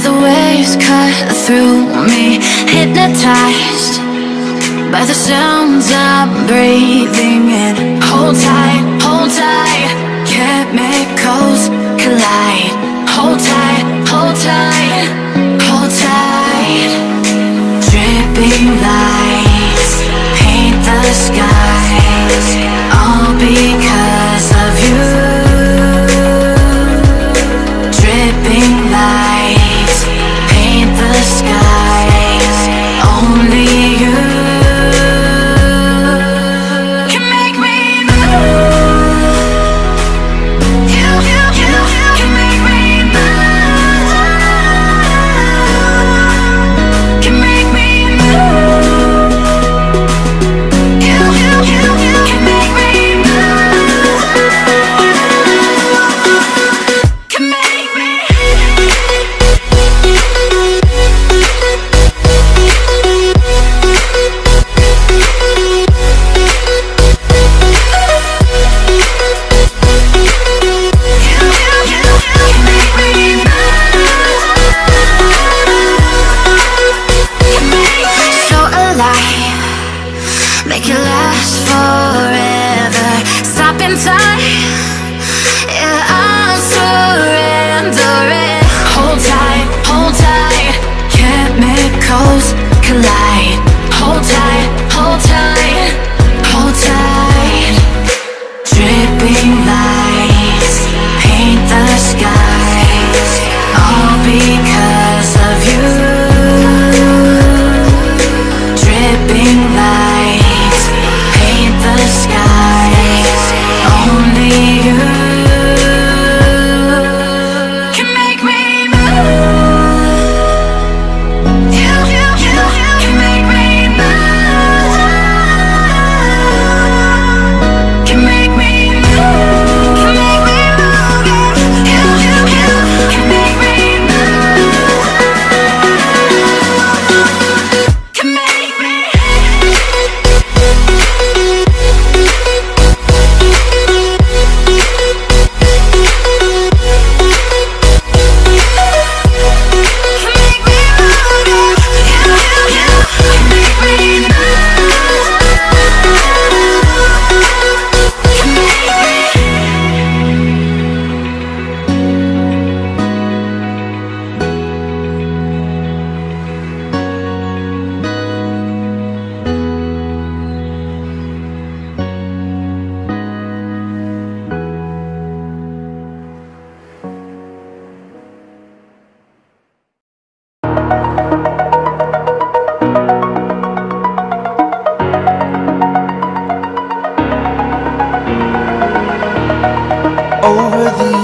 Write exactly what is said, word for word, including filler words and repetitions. feel the waves cut through me, hypnotized by the sounds I'm breathing in. Hold tight, hold tight, chemicals collide. Hold tight, hold tight, hold tight. Dripping lights paint the skies, all because of you. Dripping lights paint the skies, only you. Fear